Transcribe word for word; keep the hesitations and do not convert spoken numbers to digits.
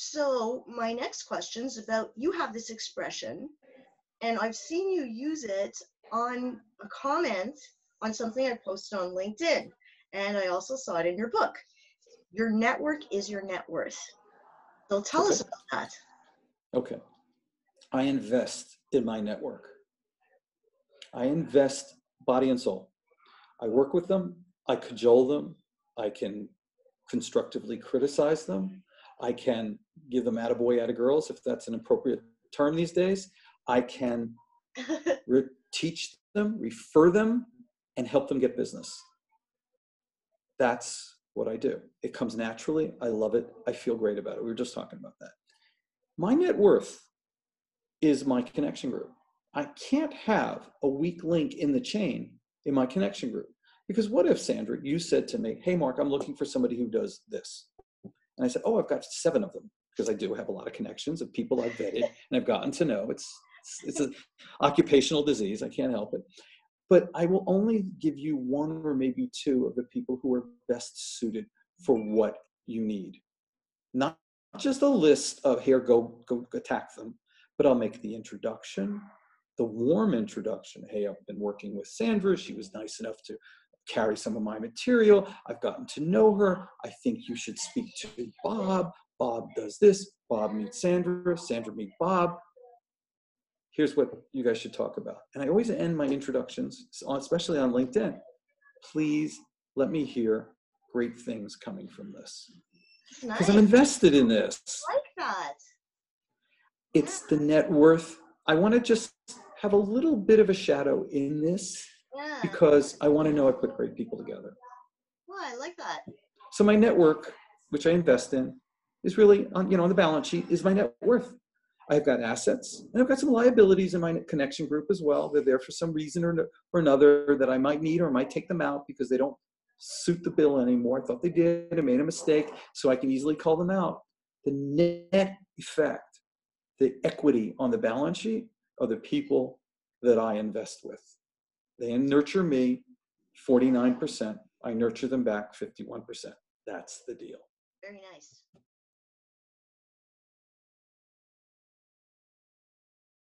So my next question is about, you have this expression, and I've seen you use it on a comment on something I posted on LinkedIn, and I also saw it in your book. Your network is your net worth. So tell okay. us about that. Okay. I invest in my network. I invest body and soul. I work with them. I cajole them. I can constructively criticize them. I can give them attaboy, attagirls, if that's an appropriate term these days. I can re- teach them, refer them, and help them get business. That's what I do. It comes naturally. I love it. I feel great about it. We were just talking about that. My net worth is my connection group. I can't have a weak link in the chain in my connection group. Because what if, Sandra, you said to me, hey, Mark, I'm looking for somebody who does this. And I said, oh, I've got seven of them, because I do have a lot of connections of people I've vetted and I've gotten to know. It's it's an occupational disease. I can't help it. But I will only give you one or maybe two of the people who are best suited for what you need. Not just a list of here, go, go attack them, but I'll make the introduction, the warm introduction. Hey, I've been working with Sandra. She was nice enough to carry some of my material. I've gotten to know her. I think you should speak to Bob. Bob does this. Bob meets Sandra. Sandra meets Bob. Here's what you guys should talk about. And I always end my introductions, especially on LinkedIn. Please let me hear great things coming from this. Because nice. I'm invested in this. I like that. It's yeah. the net worth. I want to just have a little bit of a shadow in this. Yeah. Because I want to know I put great people together. Well, I like that. So my network, which I invest in, is really on, you know, on the balance sheet is my net worth. I've got assets and I've got some liabilities in my connection group as well. They're there for some reason or, or another that I might need, or might take them out because they don't suit the bill anymore. I thought they did. I made a mistake, so I can easily call them out. The net effect, the equity on the balance sheet, are the people that I invest with. They nurture me forty-nine percent. I nurture them back fifty-one percent. That's the deal. Very nice.